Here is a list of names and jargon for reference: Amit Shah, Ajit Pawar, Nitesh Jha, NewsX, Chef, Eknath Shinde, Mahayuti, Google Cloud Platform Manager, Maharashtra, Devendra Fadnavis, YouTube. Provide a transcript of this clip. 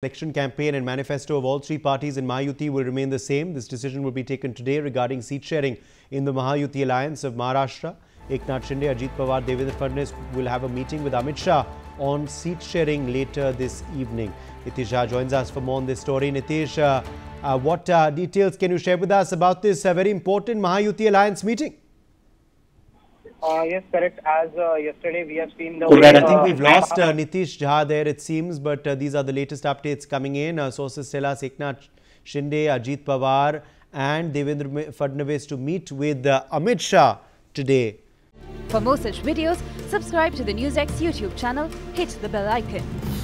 Election campaign and manifesto of all three parties in Mahayuti will remain the same. This decision will be taken today regarding seat sharing in the Mahayuti alliance of Maharashtra. Eknath Shinde, Ajit Pawar, Devendra Fadnavis will have a meeting with Amit Shah on seat sharing later this evening. Nitesh Jha joins us for more on this story. Nitesh, what details can you share with us about this very important Mahayuti alliance meeting? Yes, correct. As yesterday, we have seen the... I think we've lost Nitesh Jha there, it seems, but these are the latest updates coming in. Sources tell us Eknath Shinde, Ajit Pawar and Devendra Fadnavis to meet with Amit Shah today. For more such videos, subscribe to the NewsX YouTube channel, hit the bell icon.